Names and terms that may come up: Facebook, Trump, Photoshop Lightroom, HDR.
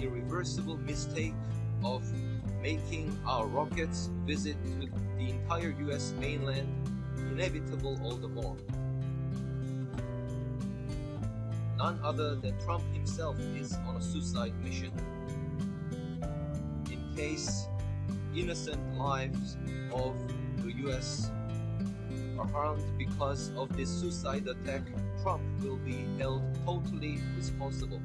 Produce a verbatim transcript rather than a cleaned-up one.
irreversible mistake of making our rockets' visit to the entire U S mainland inevitable all the more. None other than Trump himself is on a suicide mission, in case innocent lives of the U S are harmed because of this suicide attack. Trump will be held totally responsible.